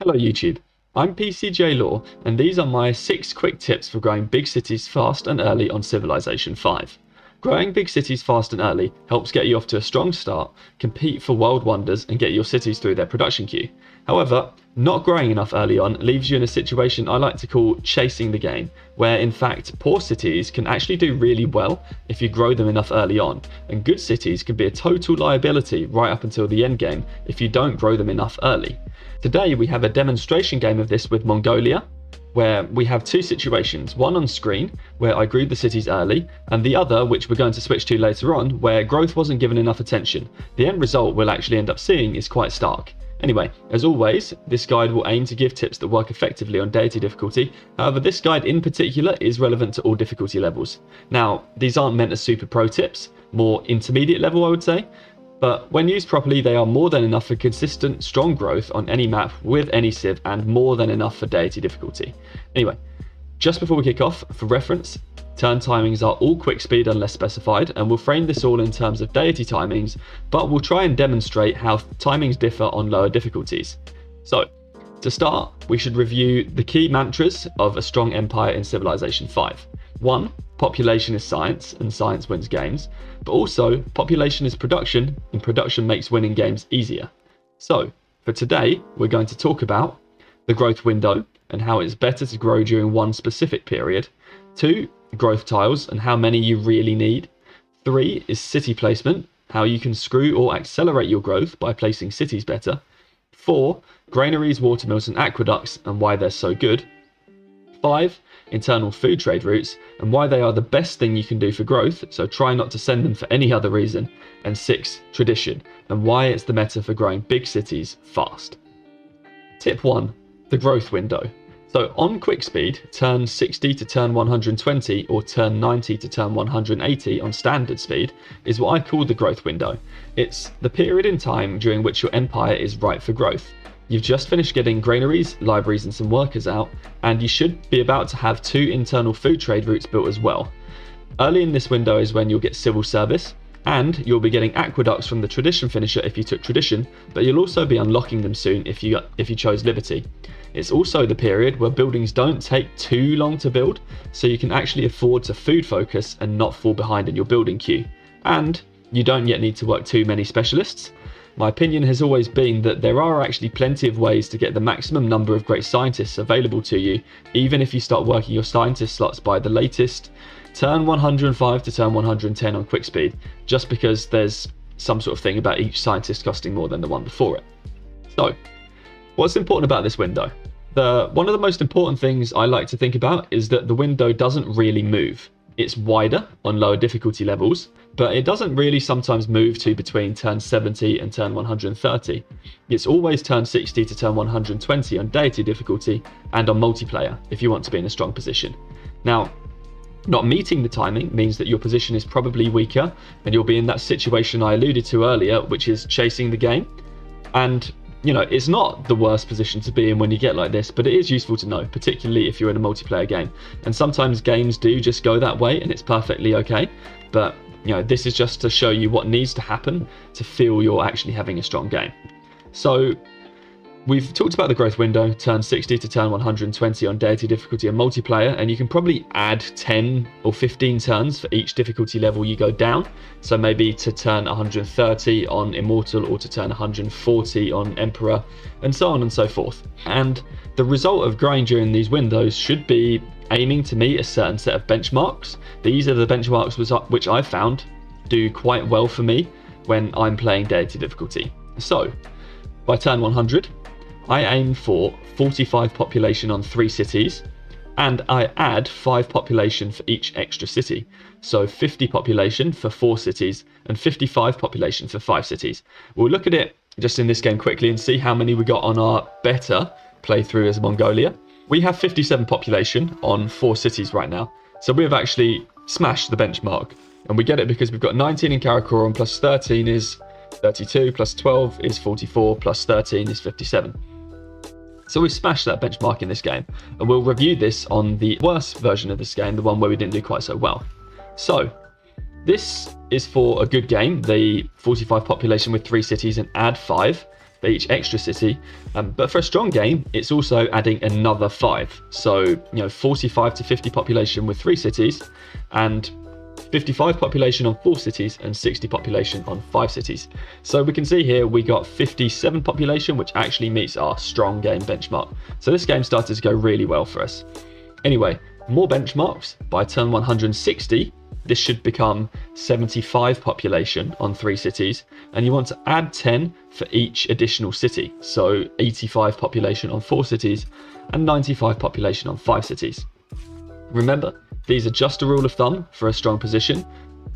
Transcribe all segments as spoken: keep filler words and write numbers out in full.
Hello YouTube, I'm P C J Law and these are my six quick tips for growing big cities fast and early on Civilization five. Growing big cities fast and early helps get you off to a strong start, compete for world wonders and get your cities through their production queue. However, not growing enough early on leaves you in a situation I like to call chasing the game, where in fact poor cities can actually do really well if you grow them enough early on, and good cities can be a total liability right up until the end game if you don't grow them enough early. Today we have a demonstration game of this with Mongolia, where we have two situations, one on screen where I grew the cities early and the other, which we're going to switch to later on, where growth wasn't given enough attention. The end result we'll actually end up seeing is quite stark. Anyway, as always, this guide will aim to give tips that work effectively on Deity difficulty, however this guide in particular is relevant to all difficulty levels. Now, these aren't meant as super pro tips, more intermediate level I would say, but when used properly they are more than enough for consistent, strong growth on any map with any civ and more than enough for Deity difficulty. Anyway, just before we kick off, for reference, turn timings are all quick speed unless specified, and we'll frame this all in terms of Deity timings, but we'll try and demonstrate how timings differ on lower difficulties. So, to start, we should review the key mantras of a strong empire in Civilization five. one. Population is science, and science wins games, but also population is production, and production makes winning games easier. So, for today, we're going to talk about the growth window and how it's better to grow during one specific period. two. Growth tiles and how many you really need. three is city placement, how you can screw or accelerate your growth by placing cities better. four Granaries, watermills and aqueducts and why they're so good. five Internal food trade routes and why they are the best thing you can do for growth, so try not to send them for any other reason. And six Tradition and why it's the meta for growing big cities fast. Tip one. The growth window. So on quick speed, turn sixty to turn one hundred twenty or turn ninety to turn one hundred eighty on standard speed is what I call the growth window. It's the period in time during which your empire is ripe for growth. You've just finished getting granaries, libraries and some workers out, and you should be about to have two internal food trade routes built as well. Early in this window is when you'll get civil service, and you'll be getting aqueducts from the tradition finisher if you took tradition, but you'll also be unlocking them soon if you if you chose liberty. It's also the period where buildings don't take too long to build, so you can actually afford to food focus and not fall behind in your building queue. And you don't yet need to work too many specialists. My opinion has always been that there are actually plenty of ways to get the maximum number of great scientists available to you, even if you start working your scientist slots by the latest turn one hundred five to turn one hundred ten on quick speed, just because there's some sort of thing about each scientist costing more than the one before it. So, what's important about this window? The, one of the most important things I like to think about is that the window doesn't really move. It's wider on lower difficulty levels, but it doesn't really sometimes move to between turn seventy and turn one hundred thirty. It's always turn sixty to turn one hundred twenty on Deity difficulty and on multiplayer if you want to be in a strong position. Now, not meeting the timing means that your position is probably weaker and you'll be in that situation I alluded to earlier, which is chasing the game. And, you know, it's not the worst position to be in when you get like this, but it is useful to know, particularly if you're in a multiplayer game. And sometimes games do just go that way and it's perfectly okay. But, you know, this is just to show you what needs to happen to feel you're actually having a strong game. So, we've talked about the growth window, turn sixty to turn one hundred twenty on Deity difficulty and multiplayer, and you can probably add ten or fifteen turns for each difficulty level you go down. So maybe to turn one hundred thirty on Immortal or to turn one hundred forty on Emperor, and so on and so forth. And the result of growing during these windows should be aiming to meet a certain set of benchmarks. These are the benchmarks which I found do quite well for me when I'm playing Deity difficulty. So, by turn one hundred, I aim for forty-five population on three cities, and I add five population for each extra city. So fifty population for four cities and fifty-five population for five cities. We'll look at it just in this game quickly and see how many we got on our better playthrough as Mongolia. We have fifty-seven population on four cities right now. So we have actually smashed the benchmark, and we get it because we've got nineteen in Karakorum, plus thirteen is thirty-two, plus twelve is forty-four, plus thirteen is fifty-seven. So we smashed that benchmark in this game, and we'll review this on the worst version of this game, the one where we didn't do quite so well. So this is for a good game, the forty-five population with three cities and add five. for each extra city. Um, but for a strong game, it's also adding another five. So, you know, forty-five to fifty population with three cities, and fifty-five population on four cities, and sixty population on five cities. So we can see here we got fifty-seven population, which actually meets our strong game benchmark. So this game started to go really well for us. Anyway, more benchmarks. By turn one hundred sixty, this should become seventy-five population on three cities, and you want to add ten for each additional city. So eighty-five population on four cities and ninety-five population on five cities. Remember, these are just a rule of thumb for a strong position.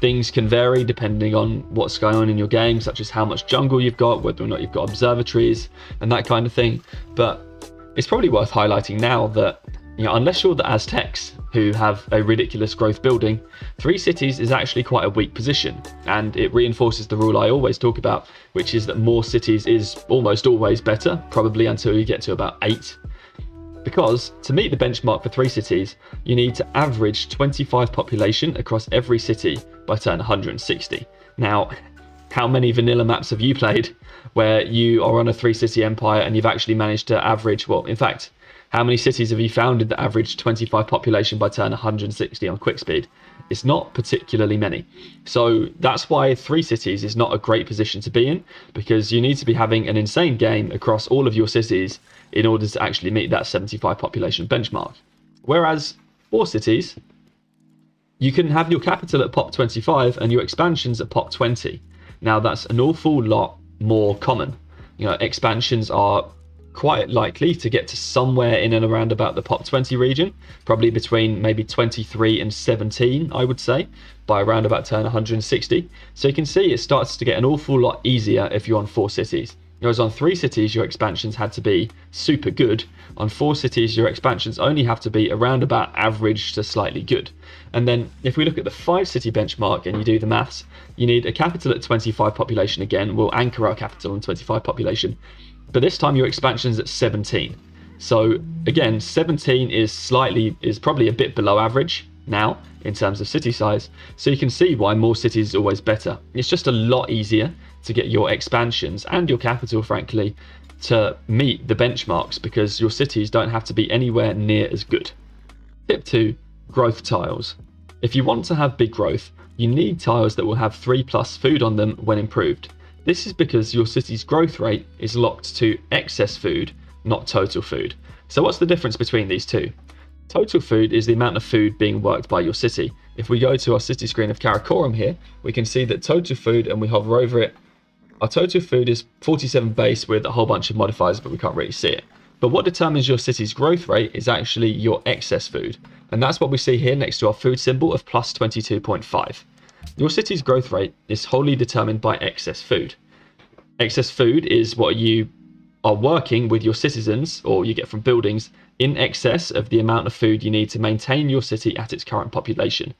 Things can vary depending on what's going on in your game, such as how much jungle you've got, whether or not you've got observatories and that kind of thing. But it's probably worth highlighting now that, you know, unless you're the Aztecs, who have a ridiculous growth building, three cities is actually quite a weak position, and it reinforces the rule I always talk about, which is that more cities is almost always better, probably until you get to about eight. Because to meet the benchmark for three cities, you need to average twenty-five population across every city by turn one hundred sixty. Now, how many vanilla maps have you played where you are on a three city empire and you've actually managed to average, well, in fact, how many cities have you founded that average twenty-five population by turn one hundred sixty on quick speed? It's not particularly many. So that's why three cities is not a great position to be in, because you need to be having an insane game across all of your cities in order to actually meet that seventy-five population benchmark. Whereas four cities, you can have your capital at pop twenty-five and your expansions at pop twenty. Now that's an awful lot more common. You know, expansions are quite likely to get to somewhere in and around about the pop twenty region, probably between maybe twenty-three and seventeen, I would say, by around about turn one hundred sixty. So you can see it starts to get an awful lot easier if you're on four cities. Whereas on three cities, your expansions had to be super good. On four cities, your expansions only have to be around about average to slightly good. And then if we look at the five city benchmark and you do the maths, you need a capital at twenty-five population again. We'll anchor our capital on twenty-five population. But this time your expansion's at seventeen. So again, seventeen is slightly, is probably a bit below average now in terms of city size. So you can see why more cities is always better. It's just a lot easier to get your expansions and your capital, frankly, to meet the benchmarks, because your cities don't have to be anywhere near as good. Tip two, growth tiles. If you want to have big growth, you need tiles that will have three plus food on them when improved. This is because your city's growth rate is locked to excess food, not total food. So what's the difference between these two? Total food is the amount of food being worked by your city. If we go to our city screen of Karakorum here, we can see that total food, and we hover over it, our total food is forty-seven base with a whole bunch of modifiers, but we can't really see it. But what determines your city's growth rate is actually your excess food. And that's what we see here next to our food symbol of plus twenty-two point five. Your city's growth rate is wholly determined by excess food. Excess food is what you are working with your citizens, or you get from buildings, in excess of the amount of food you need to maintain your city at its current population.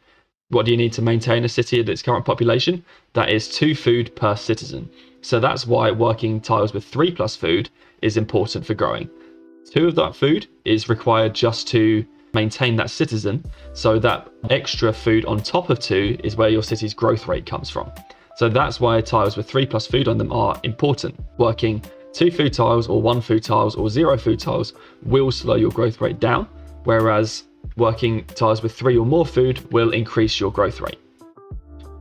What do you need to maintain a city at its current population? That is two food per citizen. So that's why working tiles with three plus food is important for growing. Two of that food is required just to maintain that citizen, so that extra food on top of two is where your city's growth rate comes from. So that's why tiles with three plus food on them are important. Working two food tiles or one food tiles or zero food tiles will slow your growth rate down, whereas working tiles with three or more food will increase your growth rate.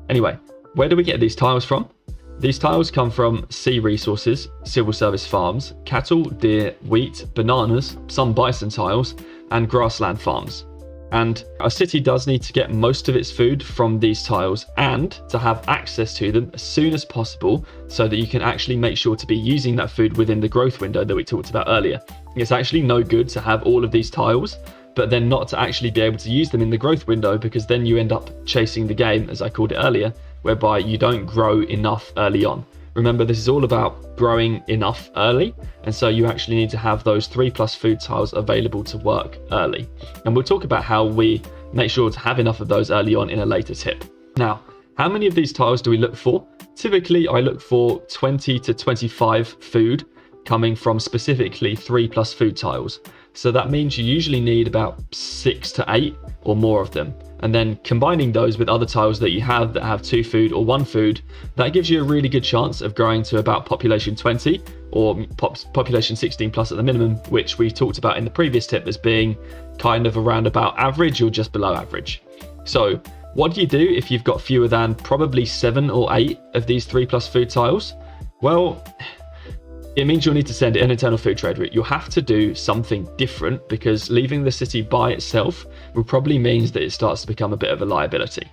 Anyway, where do we get these tiles from? These tiles come from sea resources, civil service farms, cattle, deer, wheat, bananas, some bison tiles, and grassland farms. And a city does need to get most of its food from these tiles, and to have access to them as soon as possible, so that you can actually make sure to be using that food within the growth window that we talked about earlier. It's actually no good to have all of these tiles, but then not to actually be able to use them in the growth window, because then you end up chasing the game, as I called it earlier, whereby you don't grow enough early on. Remember, this is all about growing enough early, and so you actually need to have those three plus food tiles available to work early. And we'll talk about how we make sure to have enough of those early on in a later tip. Now, how many of these tiles do we look for? Typically, I look for twenty to twenty-five food coming from specifically three plus food tiles. So that means you usually need about six to eight or more of them. And then combining those with other tiles that you have that have two food or one food, that gives you a really good chance of growing to about population twenty or pop population sixteen plus at the minimum, which we talked about in the previous tip as being kind of around about average or just below average. So what do you do if you've got fewer than probably seven or eight of these three plus food tiles? Well, it means you'll need to send an internal food trade route. You'll have to do something different because leaving the city by itself will probably means that it starts to become a bit of a liability.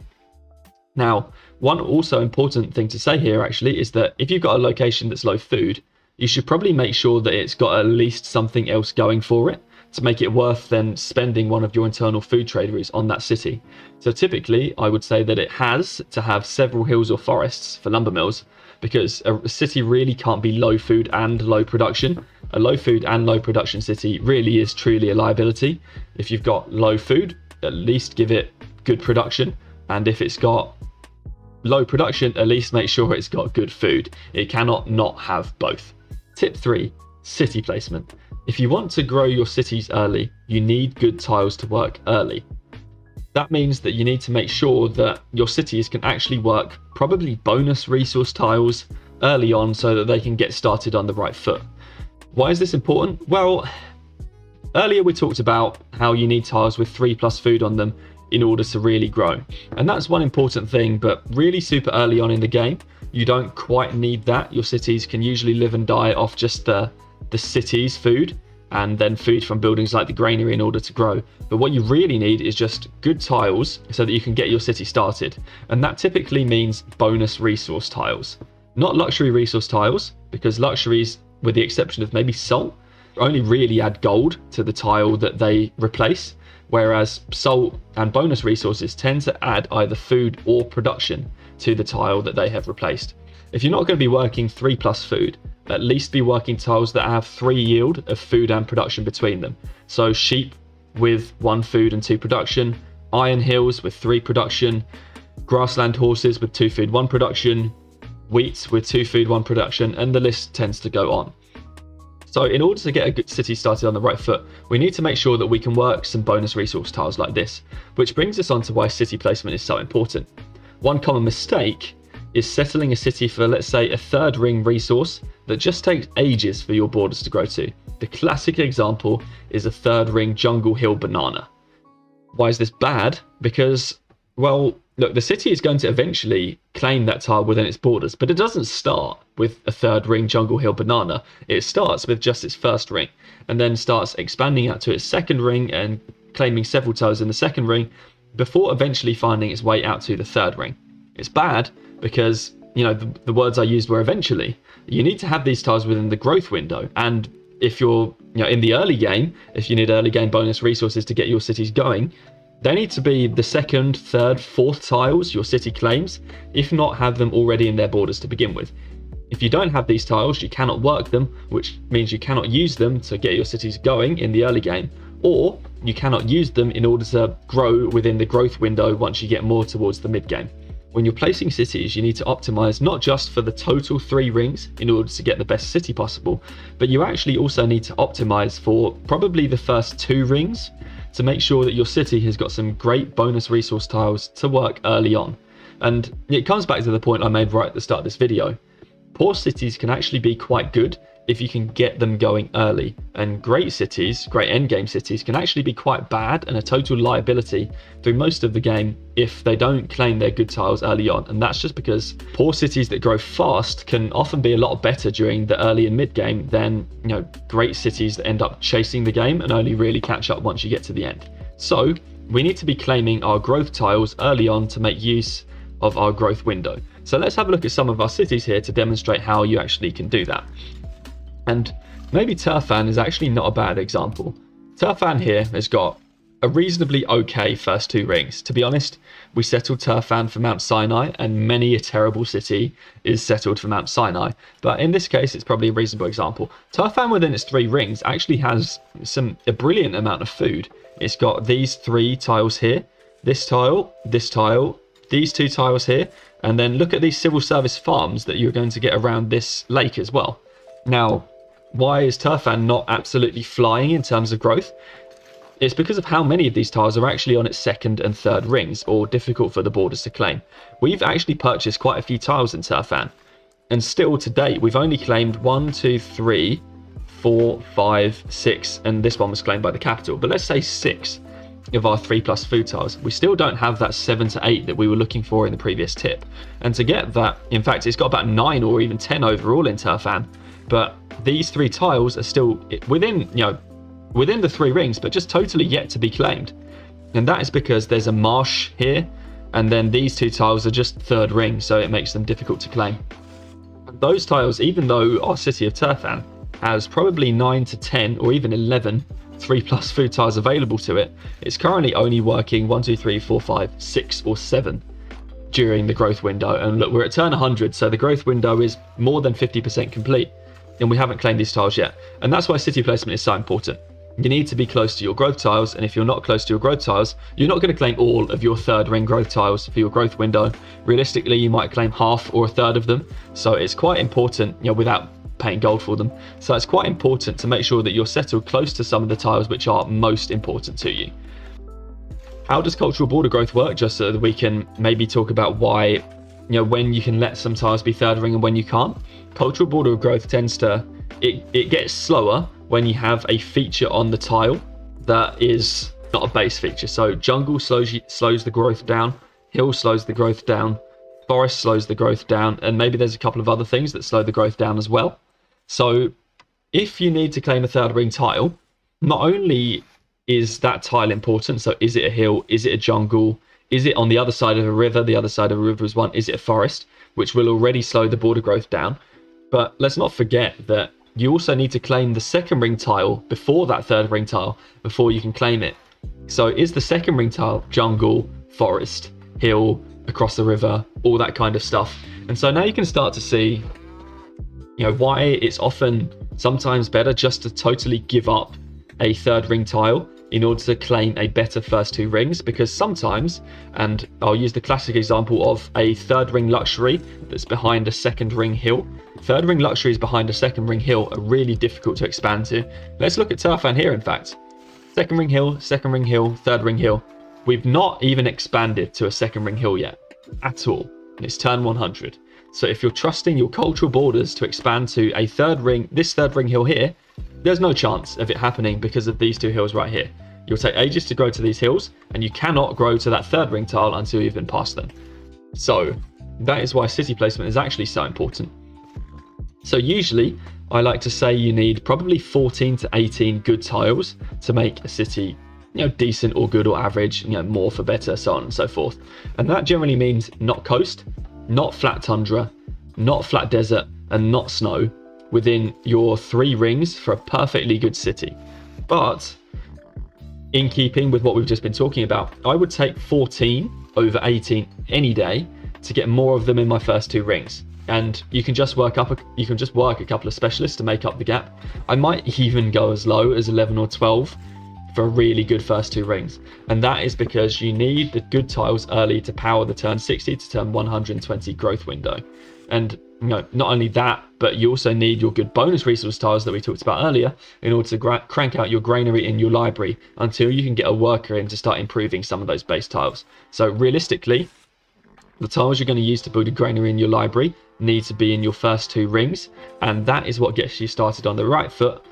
Now, one also important thing to say here actually is that if you've got a location that's low food, you should probably make sure that it's got at least something else going for it to make it worth then spending one of your internal food trade routes on that city. So typically, I would say that it has to have several hills or forests for lumber mills, because a city really can't be low food and low production. A low food and low production city really is truly a liability. If you've got low food, at least give it good production. And if it's got low production, at least make sure it's got good food. It cannot not have both. Tip three, city placement. If you want to grow your cities early, you need good tiles to work early. That means that you need to make sure that your cities can actually work probably bonus resource tiles early on so that they can get started on the right foot. Why is this important? Well, earlier we talked about how you need tiles with three plus food on them in order to really grow. And that's one important thing, but really super early on in the game, you don't quite need that. Your cities can usually live and die off just the, the city's food, and then food from buildings like the granary in order to grow. But what you really need is just good tiles so that you can get your city started. And that typically means bonus resource tiles, not luxury resource tiles, because luxuries, with the exception of maybe salt, only really add gold to the tile that they replace. Whereas salt and bonus resources tend to add either food or production to the tile that they have replaced. If you're not going to be working three plus food, at least be working tiles that have three yield of food and production between them. So sheep with one food and two production, iron hills with three production, grassland horses with two food, one production, wheats with two food, one production, and the list tends to go on. So in order to get a good city started on the right foot, we need to make sure that we can work some bonus resource tiles like this, which brings us on to why city placement is so important. One common mistake is settling a city for, let's say, a third ring resource that just takes ages for your borders to grow to. The classic example is a third ring jungle hill banana. Why is this bad? Because, well, look, the city is going to eventually claim that tile within its borders, but it doesn't start with a third ring jungle hill banana. It starts with just its first ring and then starts expanding out to its second ring and claiming several tiles in the second ring before eventually finding its way out to the third ring. It's bad because, you know, the, the words I used were eventually. You need to have these tiles within the growth window. And if you're, you know, in the early game, if you need early game bonus resources to get your cities going, they need to be the second, third, fourth tiles your city claims, if not have them already in their borders to begin with. If you don't have these tiles, you cannot work them, which means you cannot use them to get your cities going in the early game, or you cannot use them in order to grow within the growth window once you get more towards the mid game. When you're placing cities, you need to optimize not just for the total three rings in order to get the best city possible, but you actually also need to optimize for probably the first two rings to make sure that your city has got some great bonus resource tiles to work early on. And it comes back to the point I made right at the start of this video. Poor cities can actually be quite good if you can get them going early, and great cities, great endgame cities, can actually be quite bad and a total liability through most of the game if they don't claim their good tiles early on. And that's just because poor cities that grow fast can often be a lot better during the early and mid game than, you know, great cities that end up chasing the game and only really catch up once you get to the end. So we need to be claiming our growth tiles early on to make use of our growth window. So let's have a look at some of our cities here to demonstrate how you actually can do that. And maybe Turfan is actually not a bad example. Turfan here has got a reasonably okay first two rings. To be honest, we settled Turfan for Mount Sinai, and many a terrible city is settled for Mount Sinai. But in this case, it's probably a reasonable example. Turfan within its three rings actually has some a brilliant amount of food. It's got these three tiles here, this tile, this tile, these two tiles here, and then look at these civil service farms that you're going to get around this lake as well. Now, why is Turfan not absolutely flying in terms of growth? It's because of how many of these tiles are actually on its second and third rings, or difficult for the borders to claim. We've actually purchased quite a few tiles in Turfan, and still to date we've only claimed one, two, three, four, five, six, and this one was claimed by the capital, but let's say six of our three plus food tiles. We still don't have that seven to eight that we were looking for in the previous tip, and to get that, in fact it's got about nine or even ten overall in Turfan, but these three tiles are still within, you know, within the three rings, but just totally yet to be claimed. And that is because there's a marsh here, and then these two tiles are just third ring, so it makes them difficult to claim. Those tiles, even though our city of Turfan has probably nine to ten or even eleven three plus food tiles available to it, it's currently only working one, two, three, four, five, six or seven during the growth window. And look, we're at turn one hundred, so the growth window is more than fifty percent complete, and we haven't claimed these tiles yet. And that's why city placement is so important. You need to be close to your growth tiles, and if you're not close to your growth tiles, you're not going to claim all of your third ring growth tiles for your growth window. Realistically, you might claim half or a third of them, so it's quite important, you know, without paying gold for them. So it's quite important to make sure that you're settled close to some of the tiles which are most important to you. How does cultural border growth work? Just so that we can maybe talk about why, you know, when you can let some tiles be third ring and when you can't. Cultural border growth tends to, it, it gets slower when you have a feature on the tile that is not a base feature. So jungle slows, slows the growth down, hill slows the growth down, forest slows the growth down, and maybe there's a couple of other things that slow the growth down as well. So if you need to claim a third ring tile, not only is that tile important, so is it a hill, is it a jungle, is it on the other side of a river, the other side of a river is one, is it a forest, which will already slow the border growth down. But let's not forget that you also need to claim the second ring tile before that third ring tile before you can claim it. So is the second ring tile jungle, forest, hill, across the river, all that kind of stuff? And so now you can start to see, you know, why it's often sometimes better just to totally give up a third ring tile in order to claim a better first two rings. Because sometimes, and I'll use the classic example of a third ring luxury that's behind a second ring hill. Third ring luxuries behind a second ring hill are really difficult to expand to. Let's look at Turfan here, in fact. Second ring hill, second ring hill, third ring hill. We've not even expanded to a second ring hill yet, at all. And it's turn one hundred. So if you're trusting your cultural borders to expand to a third ring, this third ring hill here, there's no chance of it happening because of these two hills right here. You'll take ages to grow to these hills, and you cannot grow to that third ring tile until you've been past them. So that is why city placement is actually so important. So usually I like to say you need probably fourteen to eighteen good tiles to make a city, you know, decent or good or average, you know, more for better, so on and so forth. And that generally means not coast, not flat tundra, not flat desert, and not snow within your three rings for a perfectly good city. But in keeping with what we've just been talking about, I would take fourteen over eighteen any day to get more of them in my first two rings. And you can just work up, a, you can just work a couple of specialists to make up the gap. I might even go as low as eleven or twelve for a really good first two rings. And that is because you need the good tiles early to power the turn sixty to turn one hundred twenty growth window. And you know, not only that, but you also need your good bonus resource tiles that we talked about earlier in order to crank out your granary in your library until you can get a worker in to start improving some of those base tiles. So realistically, the tiles you're going to use to build a granary in your library need to be in your first two rings, and that is what gets you started on the right foot,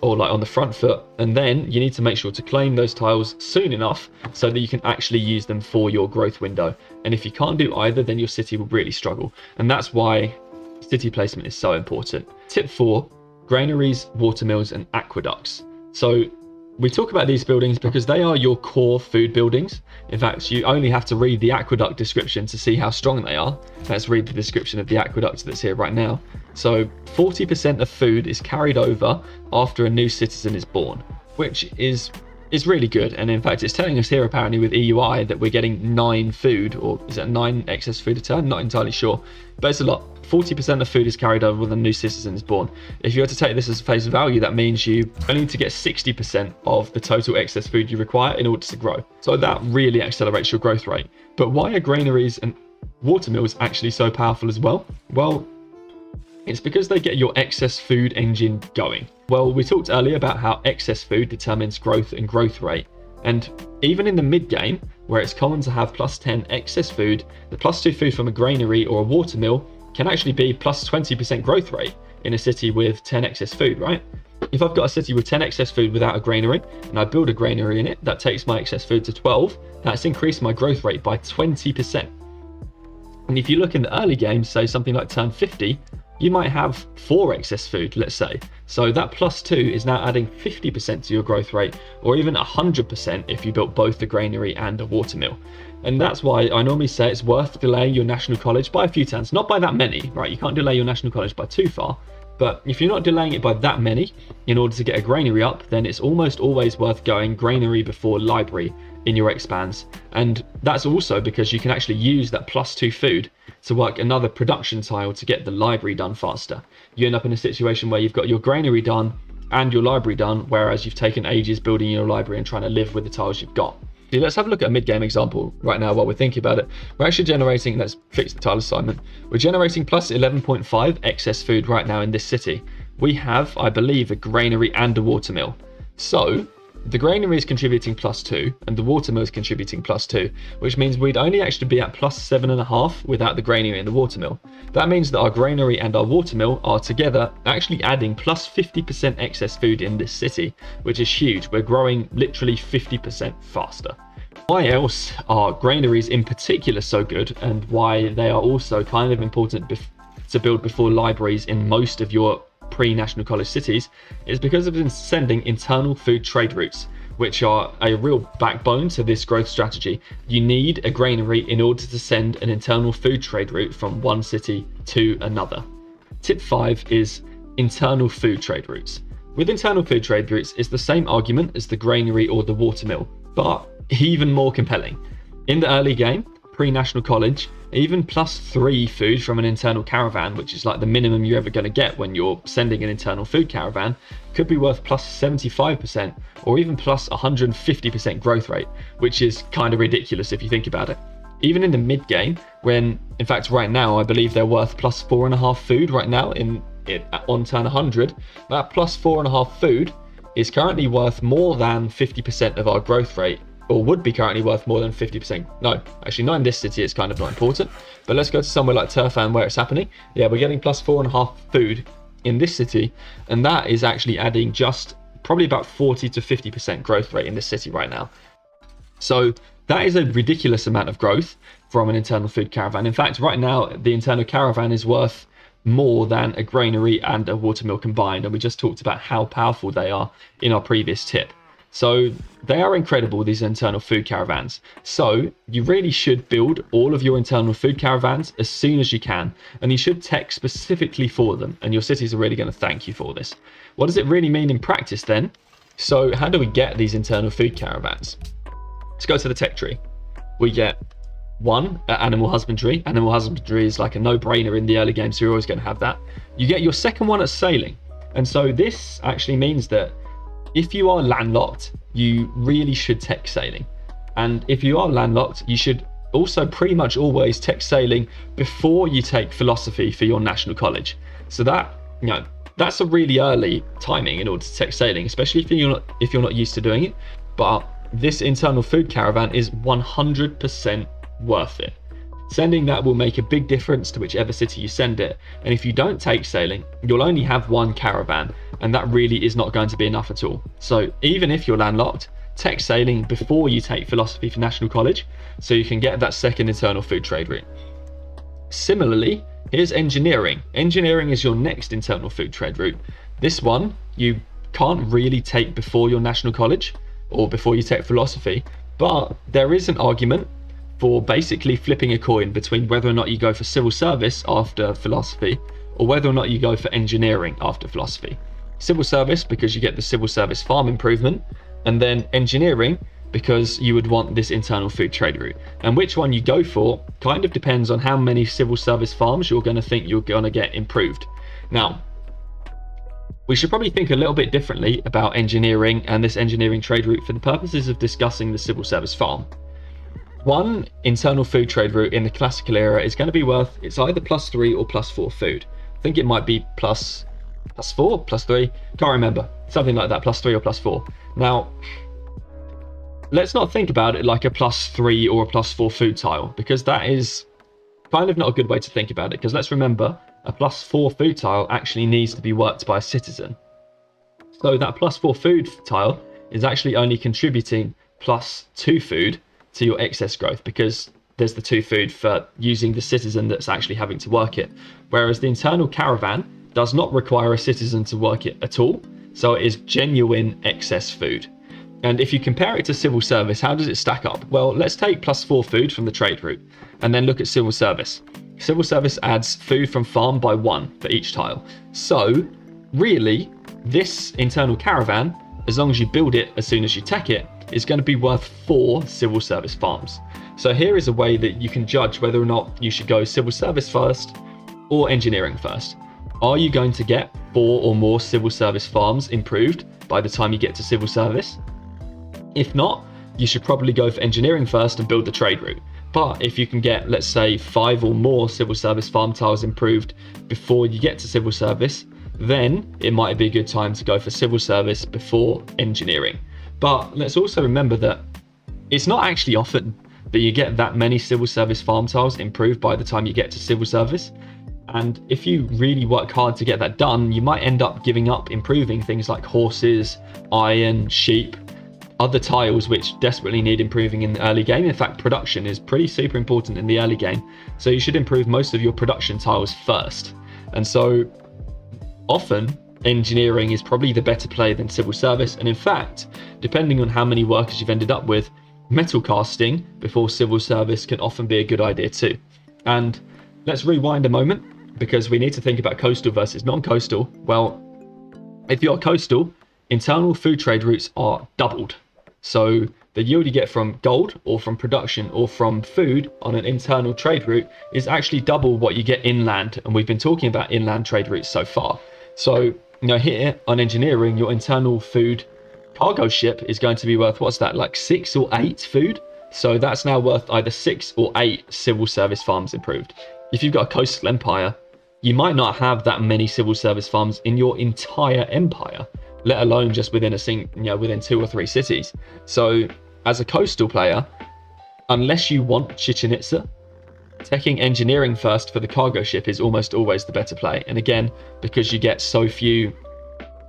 or like on the front foot. And then you need to make sure to claim those tiles soon enough so that you can actually use them for your growth window. And if you can't do either, then your city will really struggle, and that's why city placement is so important. Tip four, granaries, watermills and aqueducts. So we talk about these buildings because they are your core food buildings. In fact, you only have to read the aqueduct description to see how strong they are. Let's read the description of the aqueduct that's here right now. So forty percent of food is carried over after a new citizen is born, which is is really good. And in fact, it's telling us here apparently with E U I that we're getting nine food, or is that nine excess food a turn? Not entirely sure, but it's a lot. forty percent of food is carried over when a new citizen is born. If you were to take this as face value, that means you only need to get sixty percent of the total excess food you require in order to grow. So that really accelerates your growth rate. But why are granaries and watermills actually so powerful as well? Well, It's because they get your excess food engine going. Well, we talked earlier about how excess food determines growth and growth rate, and even in the mid-game, where it's common to have plus ten excess food, the plus two food from a granary or a watermill can actually be plus twenty percent growth rate in a city with ten excess food, right? If I've got a city with ten excess food without a granary, and I build a granary in it, that takes my excess food to twelve, that's increased my growth rate by twenty percent. And if you look in the early games, say something like turn fifty, you might have four excess food, let's say. So that plus two is now adding fifty percent to your growth rate, or even one hundred percent if you built both the granary and a watermill. And that's why I normally say it's worth delaying your national college by a few turns, not by that many, right? You can't delay your national college by too far. But if you're not delaying it by that many in order to get a granary up, then it's almost always worth going granary before library in your expands. And that's also because you can actually use that plus two food to work another production tile to get the library done faster. You end up in a situation where you've got your granary done and your library done, whereas you've taken ages building your library and trying to live with the tiles you've got. So let's have a look at a mid-game example right now while we're thinking about it. We're actually generating, let's fix the tile assignment. We're generating plus eleven point five excess food right now in this city. We have, I believe, a granary and a watermill. So the granary is contributing plus two and the watermill is contributing plus two, which means we'd only actually be at plus seven and a half without the granary and the watermill. That means that our granary and our watermill are together actually adding plus fifty percent excess food in this city, which is huge. We're growing literally fifty percent faster. Why else are granaries in particular so good, and why they are also kind of important to build before libraries in most of your pre-national college cities, is because of sending internal food trade routes, which are a real backbone to this growth strategy. You need a granary in order to send an internal food trade route from one city to another. Tip five is internal food trade routes. With internal food trade routes, it's the same argument as the granary or the watermill, but even more compelling. In the early game, pre-national college, even plus three food from an internal caravan, which is like the minimum you're ever going to get when you're sending an internal food caravan, could be worth plus seventy-five percent or even plus one hundred fifty percent growth rate, which is kind of ridiculous if you think about it. Even in the mid game, when in fact right now I believe they're worth plus four and a half food right now in it on turn one hundred, that plus four and a half food is currently worth more than fifty percent of our growth rate, or would be currently worth more than fifty percent. No, actually not in this city, it's kind of not important. But let's go to somewhere like Turfan where it's happening. Yeah, we're getting plus four and a half food in this city, and that is actually adding just probably about forty to fifty percent growth rate in this city right now. So that is a ridiculous amount of growth from an internal food caravan. In fact, right now, the internal caravan is worth more than a granary and a watermill combined, and we just talked about how powerful they are in our previous tip. So they are incredible, these internal food caravans. So you really should build all of your internal food caravans as soon as you can, and you should tech specifically for them, and your cities are really going to thank you for this. What does it really mean in practice then? So how do we get these internal food caravans? Let's go to the tech tree. We get one at animal husbandry. Animal husbandry is like a no-brainer in the early game, so you're always going to have that. You get your second one at sailing, and so this actually means that if you are landlocked, you really should tech sailing. And if you are landlocked, you should also pretty much always tech sailing before you take philosophy for your national college. So that, you know, that's a really early timing in order to tech sailing, especially if you're not, if you're not used to doing it. But this internal food caravan is one hundred percent worth it. Sending that will make a big difference to whichever city you send it. And if you don't take sailing, you'll only have one caravan, and that really is not going to be enough at all. So even if you're landlocked, tech sailing before you take philosophy for national college, so you can get that second internal food trade route. Similarly, here's engineering. Engineering is your next internal food trade route. This one you can't really take before your national college or before you take philosophy, but there is an argument for basically flipping a coin between whether or not you go for civil service after philosophy or whether or not you go for engineering after philosophy. Civil service because you get the civil service farm improvement, and then engineering because you would want this internal food trade route. And which one you go for kind of depends on how many civil service farms you're going to think you're going to get improved. Now, we should probably think a little bit differently about engineering and this engineering trade route for the purposes of discussing the civil service farm. One internal food trade route in the classical era is going to be worth, it's either plus three or plus four food. I think it might be plus plus four, plus three. Can't remember. Something like that, plus three or plus four. Now, let's not think about it like a plus three or a plus four food tile, because that is kind of not a good way to think about it, because let's remember, a plus four food tile actually needs to be worked by a citizen. So that plus four food tile is actually only contributing plus two food to your excess growth, because there's the two food for using the citizen that's actually having to work it. Whereas the internal caravan does not require a citizen to work it at all. So it is genuine excess food. And if you compare it to civil service, how does it stack up? Well, let's take plus four food from the trade route and then look at civil service. Civil service adds food from farm by one for each tile. So really, this internal caravan, as long as you build it, as soon as you tech it, is going to be worth four civil service farms. So here is a way that you can judge whether or not you should go civil service first or engineering first. Are you going to get four or more civil service farms improved by the time you get to civil service? If not, you should probably go for engineering first and build the trade route. But if you can get, let's say, five or more civil service farm tiles improved before you get to civil service, then it might be a good time to go for civil service before engineering. But let's also remember that it's not actually often that you get that many civil service farm tiles improved by the time you get to civil service. And if you really work hard to get that done, you might end up giving up improving things like horses, iron, sheep, other tiles which desperately need improving in the early game. In fact, production is pretty super important in the early game. So you should improve most of your production tiles first. And so often, engineering is probably the better play than civil service, and in fact, depending on how many workers you've ended up with, metal casting before civil service can often be a good idea too. And let's rewind a moment, because we need to think about coastal versus non-coastal. Well, if you're coastal, internal food trade routes are doubled. So the yield you get from gold or from production or from food on an internal trade route is actually double what you get inland, and we've been talking about inland trade routes so far. So you know, here on engineering, your internal food cargo ship is going to be worth, what's that, like six or eight food? So that's now worth either six or eight civil service farms improved. If you've got a coastal empire, you might not have that many civil service farms in your entire empire, let alone just within a sing, you know, within two or three cities. So as a coastal player, unless you want Chichen Itza, teching engineering first for the cargo ship is almost always the better play. And again, because you get so few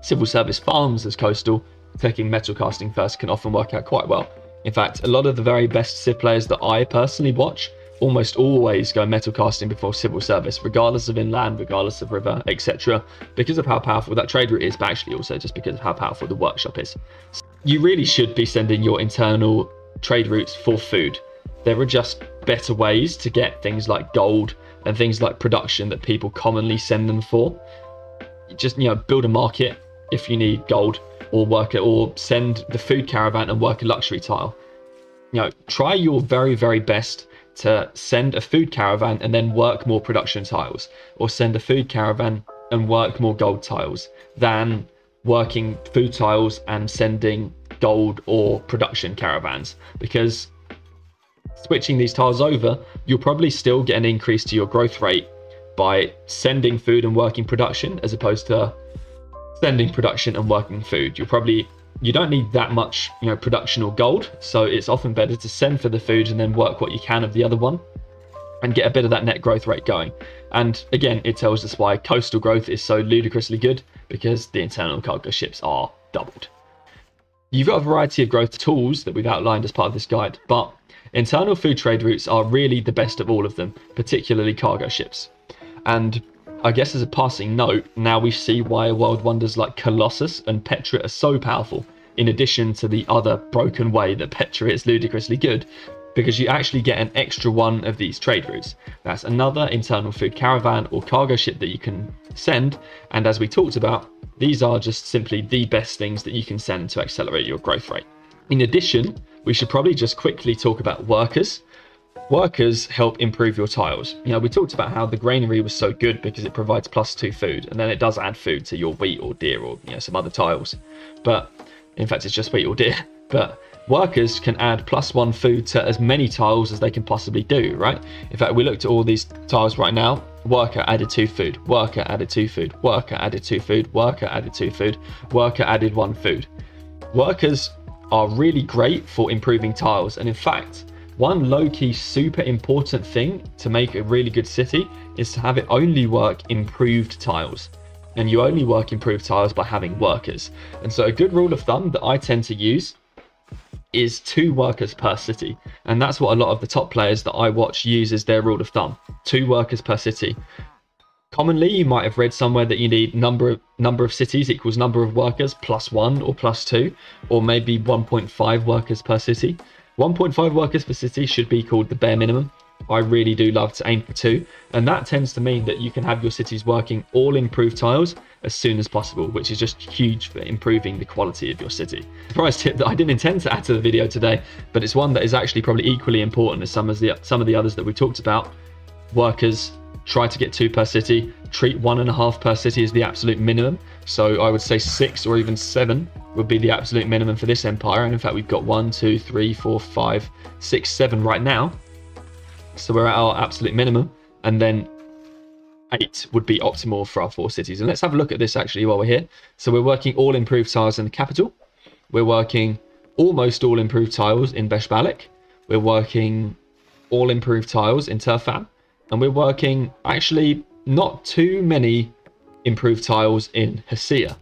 civil service farms as coastal, teching metal casting first can often work out quite well. In fact, a lot of the very best Civ players that I personally watch almost always go metal casting before civil service, regardless of inland, regardless of river, et cetera, because of how powerful that trade route is, but actually also just because of how powerful the workshop is. So you really should be sending your internal trade routes for food. There are just better ways to get things like gold and things like production that people commonly send them for. Just, you know, build a market if you need gold, or work it, or send the food caravan and work a luxury tile. You know, try your very, very best to send a food caravan and then work more production tiles, or send a food caravan and work more gold tiles, than working food tiles and sending gold or production caravans, because switching these tiles over, you'll probably still get an increase to your growth rate by sending food and working production, as opposed to sending production and working food. You'll probably, you don't need that much, you know, production or gold. So it's often better to send for the food and then work what you can of the other one and get a bit of that net growth rate going. And again, it tells us why coastal growth is so ludicrously good, because the internal cargo ships are doubled. You've got a variety of growth tools that we've outlined as part of this guide, but internal food trade routes are really the best of all of them, particularly cargo ships. And I guess as a passing note, now we see why world wonders like Colossus and Petra are so powerful, in addition to the other broken way that Petra is ludicrously good, because you actually get an extra one of these trade routes. That's another internal food caravan or cargo ship that you can send. And as we talked about, these are just simply the best things that you can send to accelerate your growth rate. In addition, we should probably just quickly talk about workers. Workers help improve your tiles. You know, we talked about how the granary was so good because it provides plus two food, and then it does add food to your wheat or deer or, you know, some other tiles. But in fact, it's just wheat or deer. But workers can add plus one food to as many tiles as they can possibly do, right? In fact, we looked at all these tiles right now. Worker added two food, worker added two food, worker added two food, worker added two food, worker added one food. Workers are really great for improving tiles, and in fact, one low-key super important thing to make a really good city is to have it only work improved tiles. And you only work improved tiles by having workers. And so a good rule of thumb that I tend to use is two workers per city. And that's what a lot of the top players that I watch use as their rule of thumb. Two workers per city. Commonly, you might have read somewhere that you need number of, number of cities equals number of workers plus one or plus two, or maybe one point five workers per city. one point five workers per city should be called the bare minimum. I really do love to aim for two, and that tends to mean that you can have your cities working all improved tiles as soon as possible, which is just huge for improving the quality of your city. Surprise tip that I didn't intend to add to the video today, but it's one that is actually probably equally important as some of the some of the others that we talked about. Workers, try to get two per city, treat one and a half per city as the absolute minimum. So I would say six or even seven would be the absolute minimum for this empire, and in fact we've got one, two, three, four, five, six, seven right now. So we're at our absolute minimum, and then eight would be optimal for our four cities. And let's have a look at this actually while we're here. So we're working all improved tiles in the capital. We're working almost all improved tiles in Beshbalik. We're working all improved tiles in Turfan. And we're working actually not too many improved tiles in Hasea.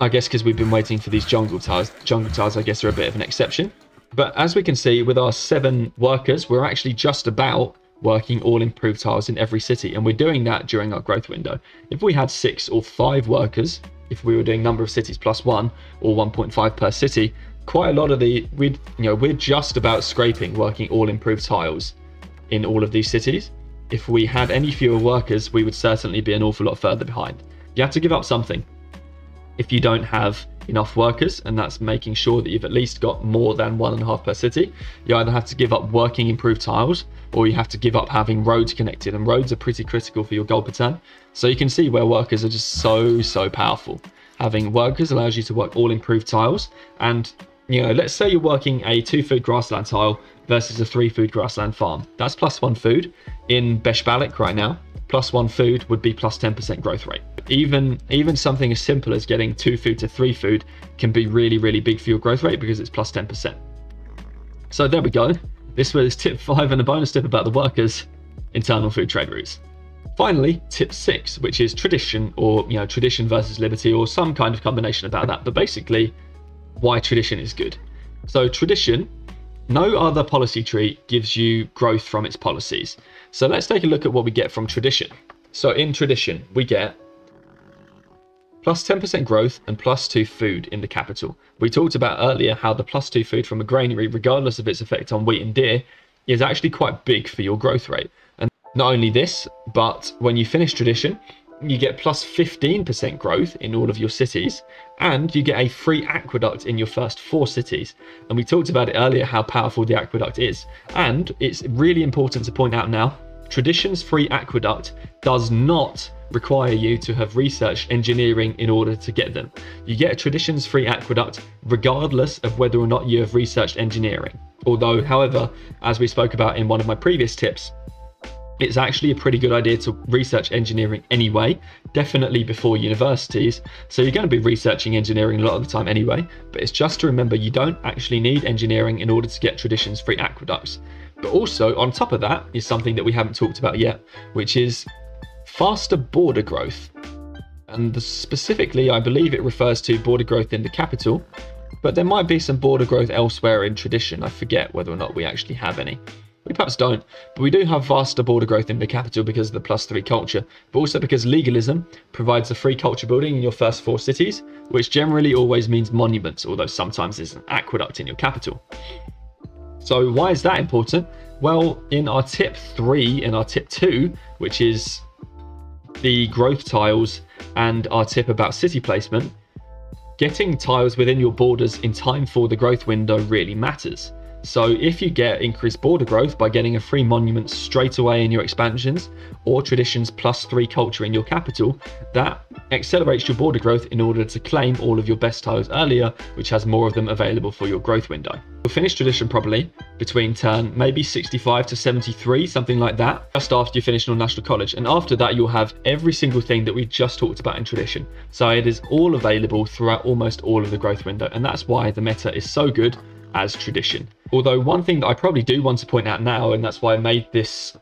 I guess because we've been waiting for these jungle tiles. Jungle tiles, I guess, are a bit of an exception. But as we can see, with our seven workers, we're actually just about working all improved tiles in every city. And we're doing that during our growth window. If we had six or five workers, if we were doing number of cities plus one or one point five per city, quite a lot of the, we'd, you know, we're just about scraping working all improved tiles in all of these cities. If we had any fewer workers, we would certainly be an awful lot further behind. You have to give up something if you don't have enough workers, and that's making sure that you've at least got more than one and a half per city. You either have to give up working improved tiles, or you have to give up having roads connected, and roads are pretty critical for your gold per turn. So you can see where workers are just so, so powerful. Having workers allows you to work all improved tiles, and you know, let's say you're working a two food grassland tile versus a three food grassland farm. That's plus one food. In Beshbalik right now, plus one food would be plus ten percent growth rate. Even, even something as simple as getting two food to three food can be really, really big for your growth rate because it's plus ten percent. So there we go. This was tip five and a bonus tip about the workers' internal food trade routes. Finally, tip six, which is tradition, or, you know, tradition versus liberty, or some kind of combination about that. But basically, why tradition is good. So tradition, no other policy tree gives you growth from its policies. So let's take a look at what we get from tradition. So in tradition, we get plus ten percent growth and plus two food in the capital. We talked about earlier how the plus two food from a granary, regardless of its effect on wheat and deer, is actually quite big for your growth rate. And not only this, but when you finish tradition, you get plus fifteen percent growth in all of your cities, and you get a free aqueduct in your first four cities. And we talked about it earlier how powerful the aqueduct is. And it's really important to point out now, tradition's free aqueduct does not require you to have researched engineering in order to get them. You get a tradition's free aqueduct regardless of whether or not you have researched engineering. Although, however, as we spoke about in one of my previous tips, it's actually a pretty good idea to research engineering anyway, definitely before universities. So you're going to be researching engineering a lot of the time anyway, but it's just to remember you don't actually need engineering in order to get tradition's free aqueducts. But also on top of that is something that we haven't talked about yet, which is faster border growth. And specifically, I believe it refers to border growth in the capital, but there might be some border growth elsewhere in tradition. I forget whether or not we actually have any. We perhaps don't, but we do have faster border growth in the capital because of the plus three culture, but also because legalism provides a free culture building in your first four cities, which generally always means monuments, although sometimes there's an aqueduct in your capital. So why is that important? Well, in our tip three and our tip two, which is the growth tiles and our tip about city placement, getting tiles within your borders in time for the growth window really matters. So if you get increased border growth by getting a free monument straight away in your expansions, or traditions plus three culture in your capital, that accelerates your border growth in order to claim all of your best tiles earlier, which has more of them available for your growth window. You'll finish tradition probably between turn maybe sixty-five to seventy-three, something like that, just after you finish on National College. And after that, you'll have every single thing that we've just talked about in tradition. So it is all available throughout almost all of the growth window. And that's why the meta is so good as tradition. Although one thing that I probably do want to point out now, and that's why I made this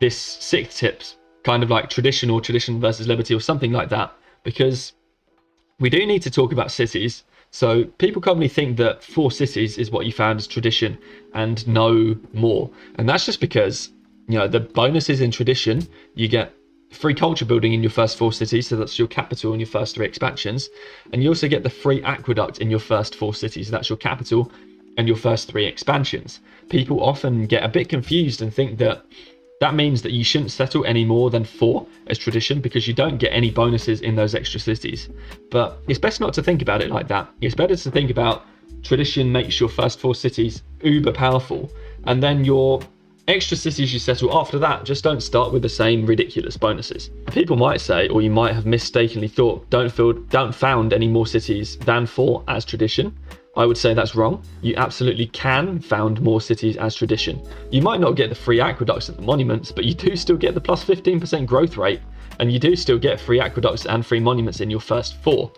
this sixth tip kind of like tradition or tradition versus liberty or something like that, because we do need to talk about cities. So people commonly think that four cities is what you found as tradition and no more, and that's just because, you know, the bonuses in tradition, you get free culture building in your first four cities, so that's your capital and your first three expansions, and you also get the free aqueduct in your first four cities, so that's your capital and your first three expansions. People often get a bit confused and think that that means that you shouldn't settle any more than four as tradition because you don't get any bonuses in those extra cities. But it's best not to think about it like that. It's better to think about tradition makes your first four cities uber powerful, and then your extra cities you settle after that just don't start with the same ridiculous bonuses. People might say, or you might have mistakenly thought, don't feel, don't found any more cities than four as tradition. I would say that's wrong. You absolutely can found more cities as tradition. You might not get the free aqueducts at the monuments, but you do still get the plus fifteen percent growth rate, and you do still get free aqueducts and free monuments in your first four.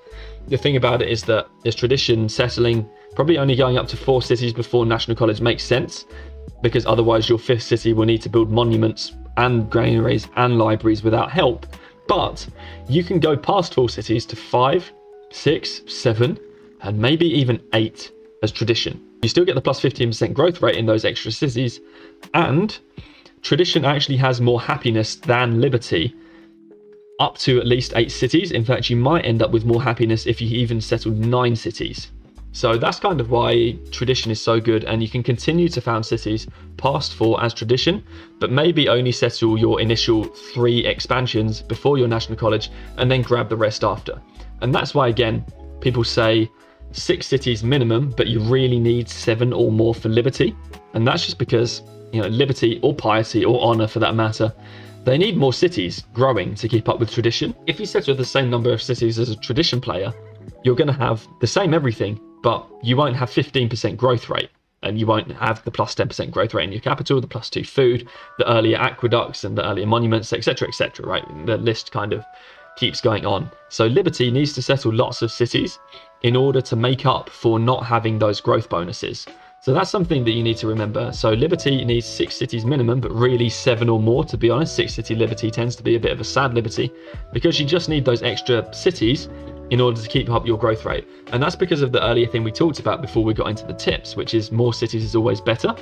The thing about it is that this tradition settling, probably only going up to four cities before National College makes sense, because otherwise your fifth city will need to build monuments and granaries and libraries without help. But you can go past four cities to five, six, seven, and maybe even eight as tradition. You still get the plus fifteen percent growth rate in those extra cities, and tradition actually has more happiness than liberty up to at least eight cities. In fact, you might end up with more happiness if you even settled nine cities. So that's kind of why tradition is so good, and you can continue to found cities past four as tradition, but maybe only settle your initial three expansions before your National College and then grab the rest after. And that's why, again, people say six cities minimum, but you really need seven or more for liberty. And that's just because, you know, liberty or piety or honor for that matter, they need more cities growing to keep up with tradition. If you settle the same number of cities as a tradition player, you're going to have the same everything, but you won't have fifteen percent growth rate, and you won't have the plus ten percent growth rate in your capital, the plus two food, the earlier aqueducts and the earlier monuments, etc, etc, right? The list kind of keeps going on. So liberty needs to settle lots of cities in order to make up for not having those growth bonuses. So that's something that you need to remember. So liberty needs six cities minimum, but really seven or more, to be honest. Six city liberty tends to be a bit of a sad liberty because you just need those extra cities in order to keep up your growth rate. And that's because of the earlier thing we talked about before we got into the tips, which is more cities is always better,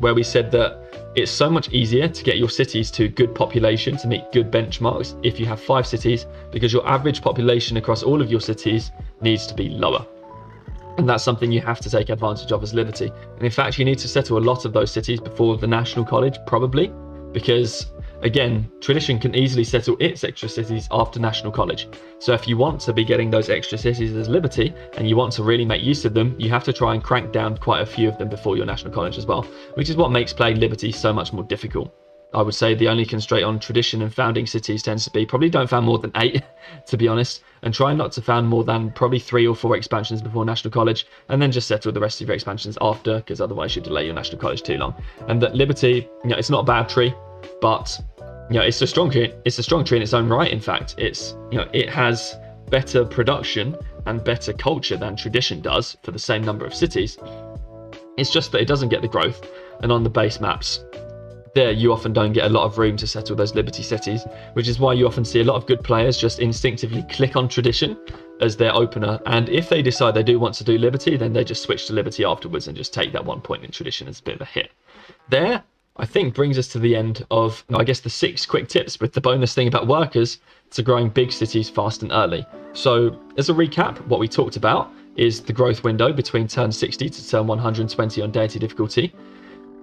where we said that it's so much easier to get your cities to good population, to meet good benchmarks, if you have five cities, because your average population across all of your cities needs to be lower. And that's something you have to take advantage of as liberty. And in fact, you need to settle a lot of those cities before the National College, probably, because again, tradition can easily settle its extra cities after National College. So if you want to be getting those extra cities as liberty and you want to really make use of them, you have to try and crank down quite a few of them before your National College as well, which is what makes playing liberty so much more difficult. I would say the only constraint on tradition and founding cities tends to be probably don't found more than eight, to be honest, and try not to found more than probably three or four expansions before National College, and then just settle the rest of your expansions after, because otherwise you delay your National College too long. And that liberty, you know, it's not a bad tree, but you know, it's a strong tree. It's a strong tree in its own right. In fact, it's, you know, it has better production and better culture than tradition does for the same number of cities. It's just that it doesn't get the growth, and on the base maps, there you often don't get a lot of room to settle those liberty cities, which is why you often see a lot of good players just instinctively click on tradition as their opener, and if they decide they do want to do liberty, then they just switch to liberty afterwards and just take that one point in tradition as a bit of a hit. There, I think, brings us to the end of, I guess, the six quick tips with the bonus thing about workers to growing big cities fast and early. So as a recap, what we talked about is the growth window between turn sixty to turn one hundred twenty on Deity difficulty.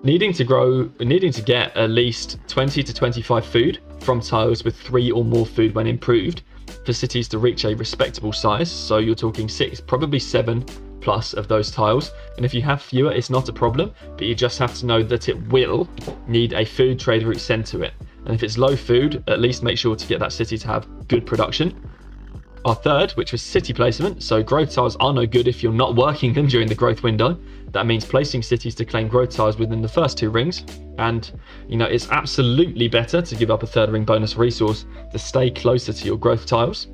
Needing to grow, needing to get at least twenty to twenty-five food from tiles with three or more food when improved for cities to reach a respectable size. So you're talking six, probably seven plus of those tiles, and if you have fewer it's not a problem, but you just have to know that it will need a food trade route sent to it, and if it's low food, at least make sure to get that city to have good production. Our third, which was city placement, so growth tiles are no good if you're not working them during the growth window. That means placing cities to claim growth tiles within the first two rings, and you know it's absolutely better to give up a third ring bonus resource to stay closer to your growth tiles.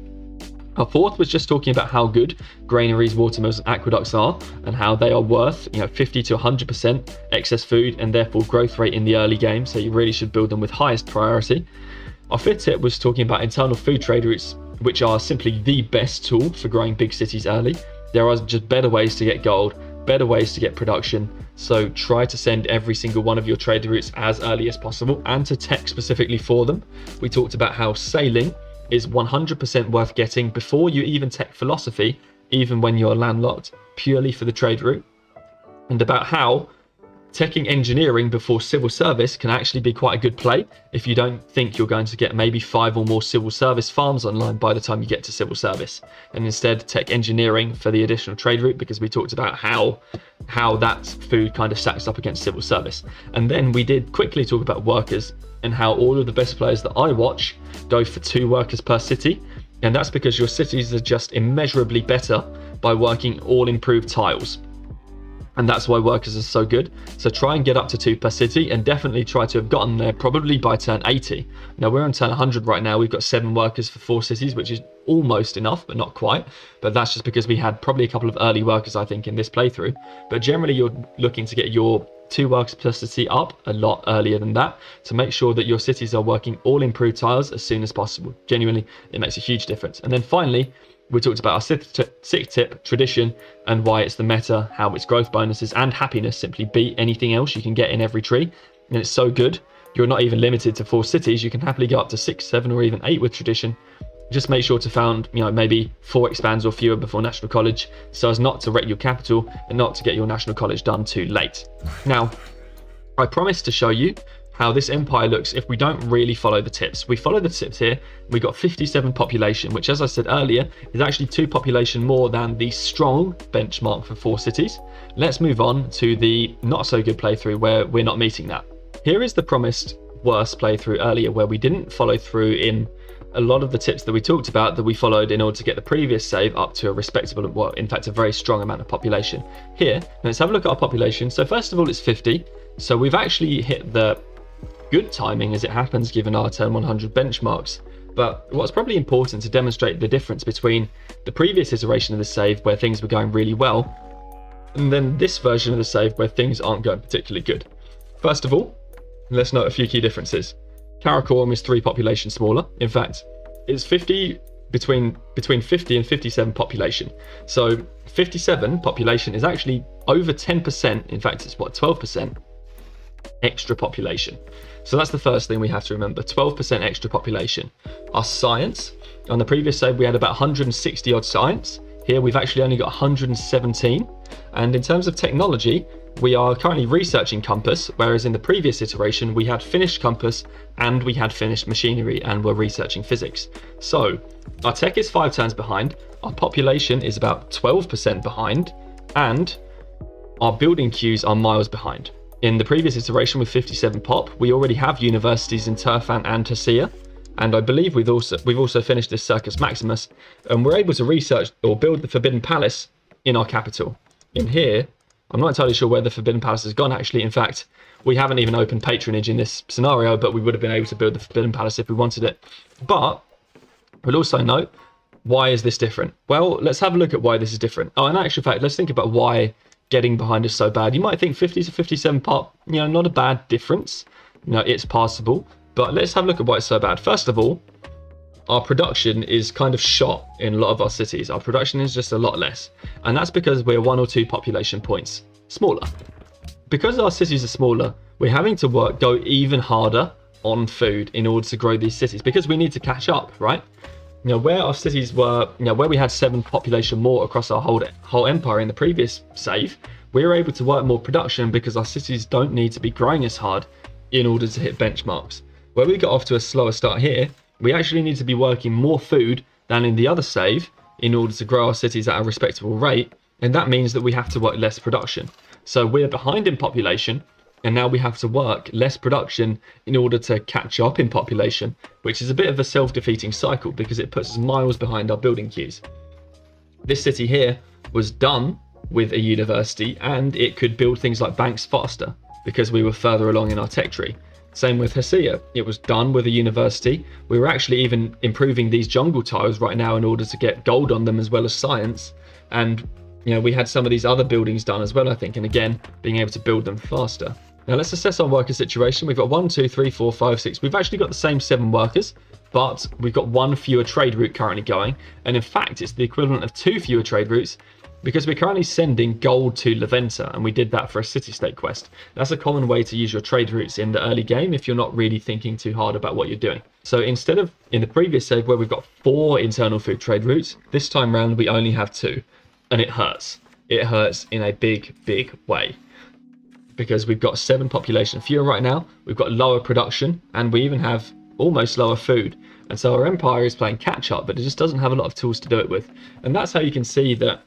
Our fourth was just talking about how good granaries, water mills and aqueducts are, and how they are worth you know fifty to one hundred percent excess food and therefore growth rate in the early game, so you really should build them with highest priority. Our fifth tip was talking about internal food trade routes, which are simply the best tool for growing big cities early. There are just better ways to get gold, better ways to get production, so try to send every single one of your trade routes as early as possible and to tech specifically for them. We talked about how sailing is one hundred percent worth getting before you even tech philosophy, even when you're landlocked, purely for the trade route, and about how teching engineering before civil service can actually be quite a good play if you don't think you're going to get maybe five or more civil service farms online by the time you get to civil service, and instead tech engineering for the additional trade route, because we talked about how how that food kind of stacks up against civil service. And then we did quickly talk about workers and how all of the best players that I watch go for two workers per city, and that's because your cities are just immeasurably better by working all improved tiles. And that's why workers are so good. So try and get up to two per city, and definitely try to have gotten there probably by turn eighty. Now we're on turn one hundred right now. We've got seven workers for four cities, which is almost enough, but not quite. But that's just because we had probably a couple of early workers, I think, in this playthrough. But generally you're looking to get your two workers per city up a lot earlier than that, to make sure that your cities are working all improved tiles as soon as possible. Genuinely, it makes a huge difference. And then finally, we talked about our sixth tip, tradition, and why it's the meta, how its growth bonuses and happiness simply beat anything else you can get in every tree. And it's so good, you're not even limited to four cities. You can happily go up to six, seven, or even eight with tradition. Just make sure to found, you know, maybe four expands or fewer before National College, so as not to wreck your capital and not to get your National College done too late. Now, I promised to show you how this empire looks if we don't really follow the tips. We follow the tips here, we got fifty-seven population, which as I said earlier, is actually two population more than the strong benchmark for four cities. Let's move on to the not so good playthrough where we're not meeting that. Here is the promised worse playthrough earlier where we didn't follow through in a lot of the tips that we talked about that we followed in order to get the previous save up to a respectable, well, in fact, a very strong amount of population. Here, let's have a look at our population. So first of all, it's fifty. So we've actually hit the good timing as it happens given our turn one hundred benchmarks, but what's probably important to demonstrate the difference between the previous iteration of the save where things were going really well and then this version of the save where things aren't going particularly good. First of all, let's note a few key differences. Karakorum is three population smaller. In fact, it's fifty between between fifty and fifty-seven population, so fifty-seven population is actually over ten percent, in fact it's what, twelve percent extra population. So that's the first thing we have to remember, twelve percent extra population. Our science, on the previous save we had about one hundred sixty odd science, here we've actually only got one hundred seventeen. And in terms of technology, we are currently researching compass, whereas in the previous iteration we had finished compass and we had finished machinery and we're researching physics. So our tech is five turns behind, our population is about twelve percent behind, and our building queues are miles behind. In the previous iteration with fifty-seven pop, we already have universities in Turfan and Hasea, and I believe we've also we've also finished this Circus Maximus, and we're able to research or build the Forbidden Palace in our capital. In here, I'm not entirely sure where the Forbidden Palace has gone actually. In fact, we haven't even opened patronage in this scenario, but we would have been able to build the Forbidden Palace if we wanted it. But we'll also note, why is this different? Well, let's have a look at why this is different. Oh, in actual fact, let's think about why getting behind is so bad. You might think fifty to fifty-seven pop, you know, not a bad difference, you know, it's passable, but let's have a look at why it's so bad. First of all, our production is kind of shot in a lot of our cities. Our production is just a lot less, and that's because we're one or two population points smaller. Because our cities are smaller, we're having to work go even harder on food in order to grow these cities, because we need to catch up, right? You know, where our cities were, you know, where we had seven population more across our whole whole empire in the previous save, we were able to work more production because our cities don't need to be growing as hard in order to hit benchmarks. Where we got off to a slower start here, we actually need to be working more food than in the other save in order to grow our cities at a respectable rate, And that means that we have to work less production. So we're behind in population, and now we have to work less production in order to catch up in population, which is a bit of a self-defeating cycle because it puts us miles behind our building queues. This city here was done with a university, and it could build things like banks faster because we were further along in our tech tree. Same with Hasea, it was done with a university. We were actually even improving these jungle tiles right now in order to get gold on them as well as science. And you know, we had some of these other buildings done as well, I think. And again, being able to build them faster. Now let's assess our worker situation. We've got one, two, three, four, five, six. We've actually got the same seven workers, but we've got one fewer trade route currently going. And in fact, it's the equivalent of two fewer trade routes because we're currently sending gold to Leventer, and we did that for a city-state quest. That's a common way to use your trade routes in the early game if you're not really thinking too hard about what you're doing. So instead of in the previous save where we've got four internal food trade routes, this time round we only have two, and it hurts. It hurts in a big, big way because we've got seven population fewer right now, we've got lower production, and we even have almost lower food. And so our empire is playing catch-up, but it just doesn't have a lot of tools to do it with. And that's how you can see that,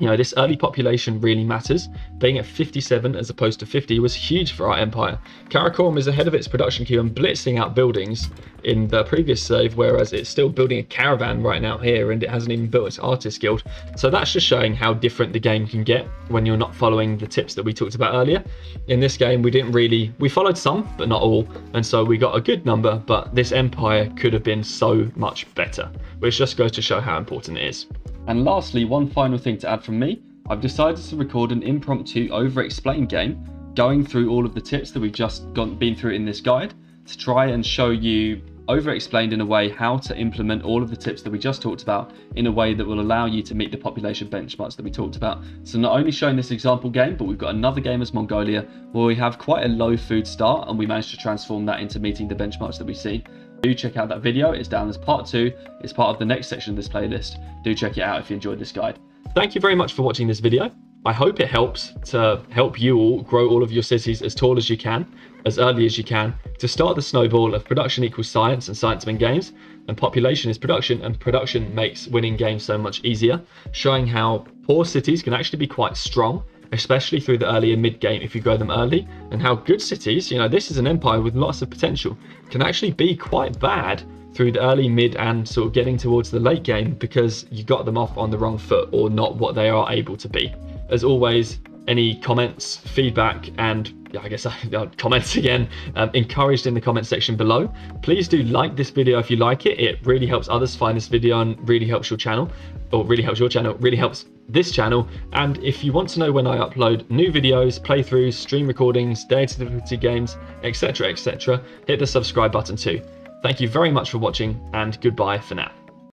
you know, this early population really matters. Being at fifty-seven as opposed to fifty was huge for our empire. Karakorum is ahead of its production queue and blitzing out buildings in the previous save, whereas it's still building a caravan right now here, and it hasn't even built its artist guild. So that's just showing how different the game can get when you're not following the tips that we talked about earlier. In this game, we didn't really, we followed some, but not all. And so we got a good number, but this empire could have been so much better, which just goes to show how important it is. And lastly, one final thing to add from me, I've decided to record an impromptu over-explain game, going through all of the tips that we've just gone, been through in this guide, to try and show you, over-explained in a way, how to implement all of the tips that we just talked about in a way that will allow you to meet the population benchmarks that we talked about. So not only showing this example game, but we've got another game as Mongolia, where we have quite a low food start, and we managed to transform that into meeting the benchmarks that we've seen. Do check out that video, it's down as part two, it's part of the next section of this playlist. Do check it out if you enjoyed this guide. Thank you very much for watching this video. I hope it helps to help you all grow all of your cities as tall as you can, as early as you can, to start the snowball of production equals science and science win games, and population is production, and production makes winning games so much easier, showing how poor cities can actually be quite strong, especially through the early and mid game if you grow them early, and how good cities, you know, this is an empire with lots of potential, can actually be quite bad through the early, mid, and sort of getting towards the late game because you got them off on the wrong foot or not what they are able to be. As always, any comments, feedback, and yeah, I guess I, I comments again, um, encouraged in the comment section below. Please do like this video if you like it. It really helps others find this video and really helps your channel, or really helps your channel, really helps this channel. And if you want to know when I upload new videos, playthroughs, stream recordings, day-to-day games, et cetera, et cetera, hit the subscribe button too. Thank you very much for watching, and goodbye for now.